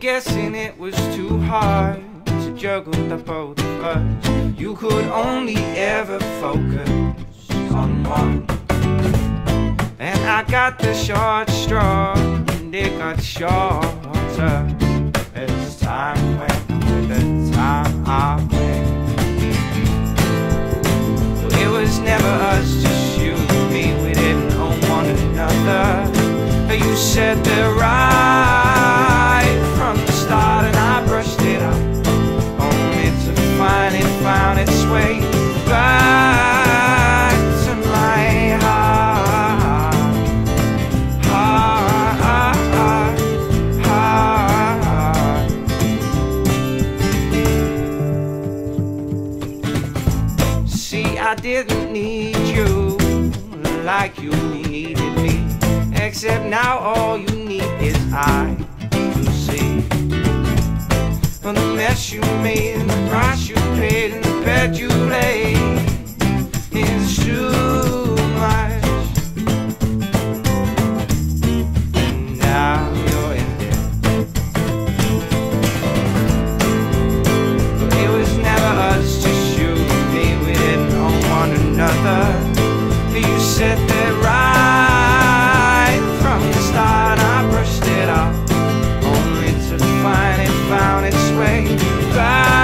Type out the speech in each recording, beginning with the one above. guessing it was too hard to juggle the both of us. You could only ever focus on one, and I got the short straw, and it got shorter as time went. With the time I went, it was never us, just you and me. We didn't own one another. You said the right way back to my heart. See, I didn't need you like you needed me, except now all you need is I to see. From the mess you made and the price you paid and the bed you laid, it's too much. And now you're in debt. But it was never us, just you and me. We didn't own one another. You said that right from the start. I brushed it off, only to find it found its way back.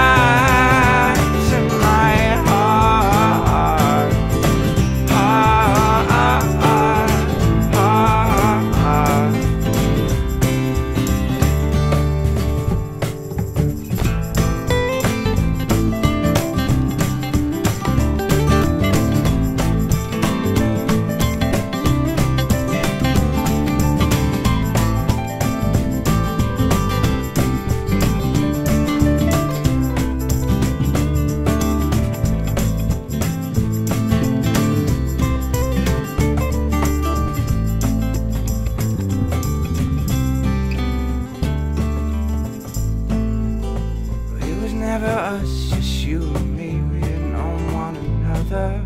Never us, just you and me, we didn't own one another.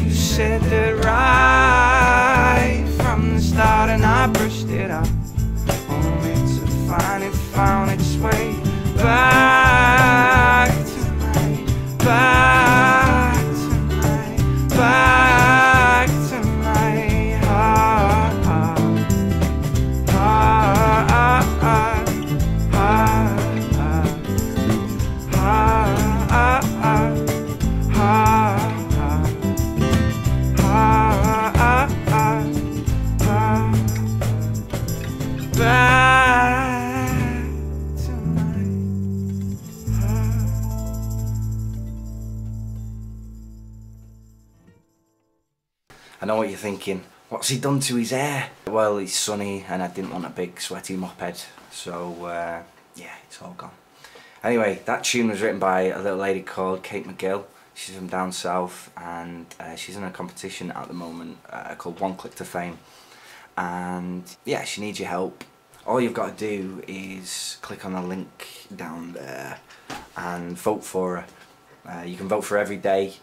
You said that right from the start, and I brushed it up, only to find it found its way back to my, back to my, back to my heart, heart. I know what you're thinking, what's he done to his hair? Well, it's sunny and I didn't want a big sweaty mop head, so yeah, it's all gone. Anyway, that tune was written by a little lady called Kate McGill. She's from down south, and she's in a competition at the moment called One Click to Fame. And yeah, she needs your help. All you've got to do is click on the link down there and vote for her. You can vote for her every day,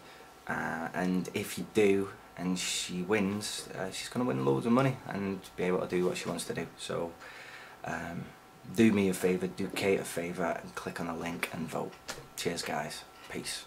and if you do and she wins, she's going to win loads of money and be able to do what she wants to do. So do me a favour, do Kate a favour, and click on the link and vote. Cheers guys, peace.